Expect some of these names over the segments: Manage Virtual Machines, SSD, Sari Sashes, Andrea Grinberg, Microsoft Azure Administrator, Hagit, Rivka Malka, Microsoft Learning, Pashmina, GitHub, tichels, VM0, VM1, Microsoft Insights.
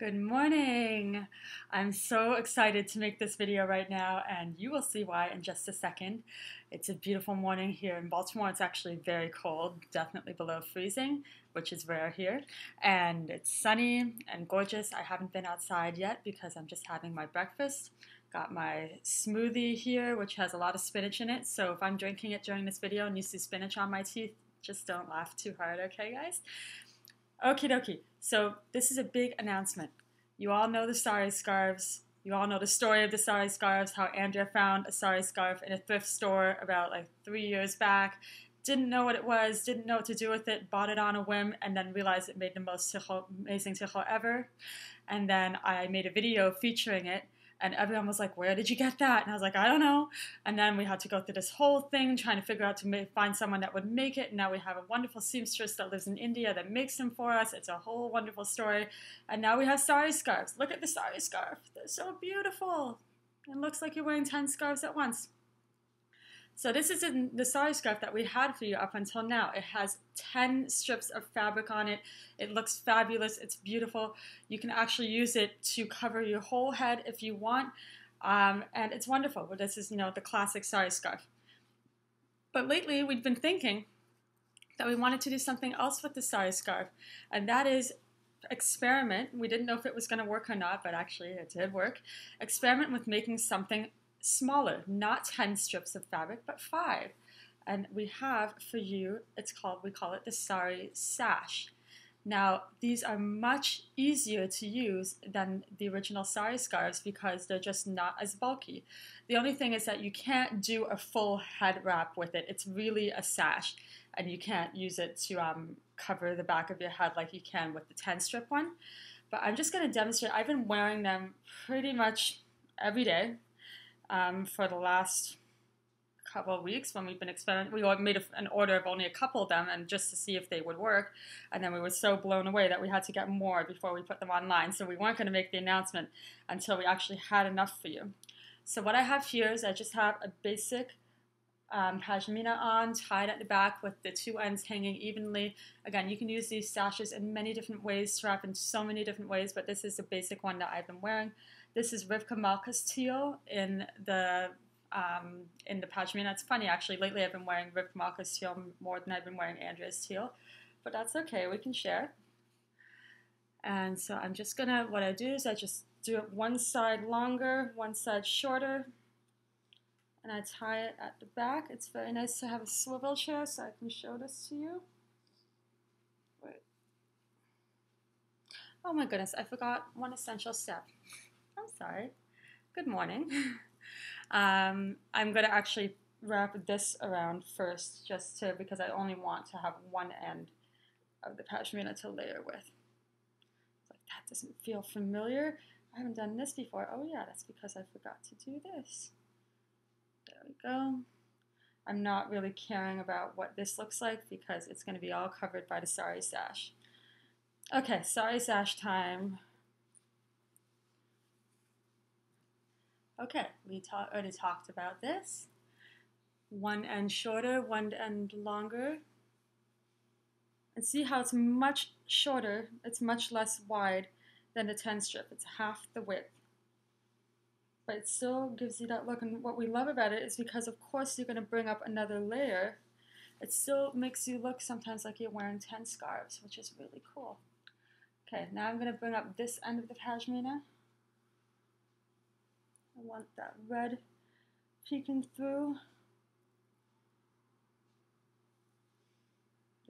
Good morning! I'm so excited to make this video right now, and you will see why in just a second. It's a beautiful morning here in Baltimore. It's actually very cold, definitely below freezing, which is rare here. And it's sunny and gorgeous. I haven't been outside yet because I'm just having my breakfast. Got my smoothie here, which has a lot of spinach in it. So if I'm drinking it during this video and you see spinach on my teeth, just don't laugh too hard, okay guys? Okie dokie, so this is a big announcement. You all know the sari scarves. You all know the story of the sari scarves, how Andrea found a sari scarf in a thrift store about like 3 years back. Didn't know what it was, didn't know what to do with it, bought it on a whim, and then realized it made the most amazing tichel ever. And then I made a video featuring it, and everyone was like, where did you get that? And I was like, I don't know. And then we had to go through this whole thing trying to figure out to find someone that would make it. And now we have a wonderful seamstress that lives in India that makes them for us. It's a whole wonderful story. And now we have sari scarves. Look at the sari scarf. They're so beautiful. It looks like you're wearing 10 scarves at once. So this is the sari scarf that we had for you up until now. It has 10 strips of fabric on it. It looks fabulous. It's beautiful. You can actually use it to cover your whole head if you want. And it's wonderful. Well, this is, you know, the classic sari scarf. But lately we've been thinking that we wanted to do something else with the sari scarf. And that is experiment. We didn't know if it was going to work or not, but actually it did work. Experiment with making something smaller, not 10 strips of fabric, but 5. And we have for you, we call it the Sari Sash. Now, these are much easier to use than the original sari scarves because they're just not as bulky. The only thing is that you can't do a full head wrap with it. It's really a sash, and you can't use it to cover the back of your head like you can with the 10-strip one. But I'm just going to demonstrate. I've been wearing them pretty much every day. For the last couple of weeks when we've been experimenting, we made an order of only a couple of them and just to see if they would work, and then we were so blown away that we had to get more before we put them online, so we weren't going to make the announcement until we actually had enough for you. So what I have here is I just have a basic pashmina on, tied at the back with the two ends hanging evenly. Again, you can use these sashes in many different ways, strap in so many different ways, but this is the basic one that I've been wearing. This is Rivka Malka's teal in the pashmina. It's funny, actually, lately I've been wearing Rivka Malka's teal more than I've been wearing Andrea's teal, but that's okay, we can share. And so I'm just gonna, what I do is I just do it one side longer, one side shorter, and I tie it at the back. It's very nice to have a swivel chair so I can show this to you. Wait. Oh my goodness, I forgot one essential step. I'm sorry. Good morning. I'm going to actually wrap this around first because I only want to have one end of the pashmina to layer with. It's like, that doesn't feel familiar. I haven't done this before. Oh yeah, that's because I forgot to do this. There we go. I'm not really caring about what this looks like because it's going to be all covered by the sari sash. Okay, sari sash time. Okay, we already talked about this. One end shorter, one end longer. And see how it's much shorter, it's much less wide than the 10 strip. It's half the width. But it still gives you that look, and what we love about it is because of course you're gonna bring up another layer, it still makes you look sometimes like you're wearing 10 scarves, which is really cool. Okay, now I'm gonna bring up this end of the pashmina. I want that red peeking through.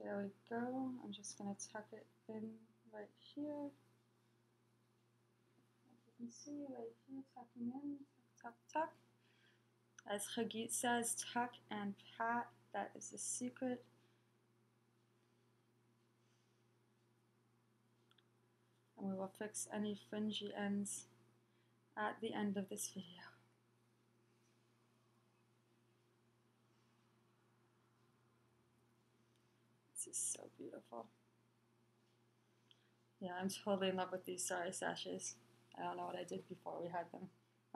There we go. I'm just going to tuck it in right here. As you can see, right here, tucking in, tuck, tuck, tuck. As Hagit says, tuck and pat. That is the secret. And we will fix any fringy ends at the end of this video. This is so beautiful. Yeah, I'm totally in love with these sari sashes. I don't know what I did before we had them.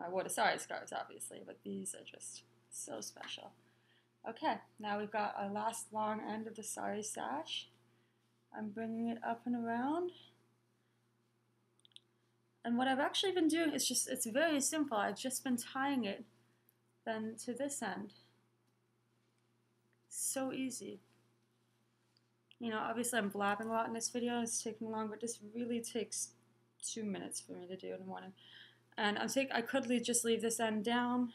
I wore the sari scarves, obviously, but these are just so special. Okay, now we've got our last long end of the sari sash. I'm bringing it up and around. And what I've actually been doing is just, it's very simple. I've just been tying it then to this end. So easy. You know, obviously I'm blabbing a lot in this video and it's taking long, but this really takes 2 minutes for me to do in the morning. And I could just leave this end down.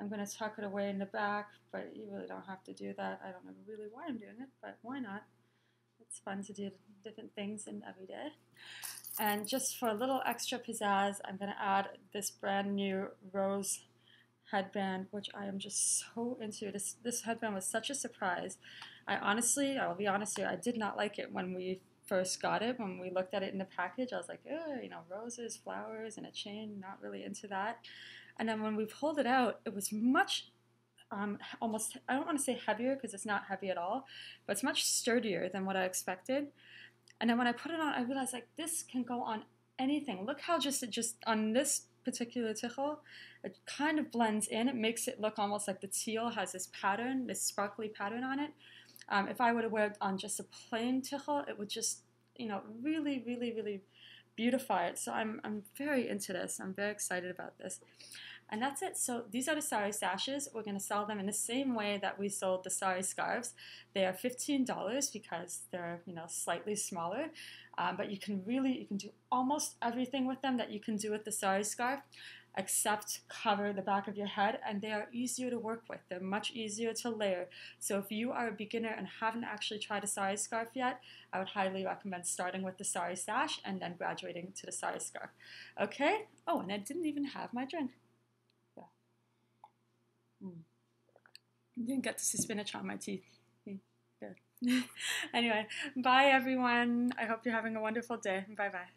I'm going to tuck it away in the back, but you really don't have to do that. I don't know really why I'm doing it, but why not? It's fun to do different things in every day. And just for a little extra pizzazz, I'm going to add this brand new rose headband, which I am just so into. This headband was such a surprise. I will be honest here, I did not like it when we first got it. When we looked at it in the package, I was like, oh, you know, roses, flowers, and a chain, not really into that. And then when we pulled it out, it was much, almost, I don't want to say heavier because it's not heavy at all, but it's much sturdier than what I expected. And then when I put it on, I realized like this can go on anything. Look how it just on this particular tichel, it kind of blends in. It makes it look almost like the teal has this pattern, this sparkly pattern on it. If I were to wear it on just a plain tichel, it would just, you know, really, really, really beautify it. So I'm very into this. I'm very excited about this. And that's it. So these are the sari sashes. We're going to sell them in the same way that we sold the sari scarves. They are $15 because they're, you know, slightly smaller. But you can do almost everything with them that you can do with the sari scarf, except cover the back of your head. And they are easier to work with. They're much easier to layer. So if you are a beginner and haven't actually tried a sari scarf yet, I would highly recommend starting with the sari sash and then graduating to the sari scarf. Okay? Oh, and I didn't even have my drink. Yeah. Didn't get to see spinach on my teeth. Good. Anyway, bye everyone. I hope you're having a wonderful day. Bye-bye.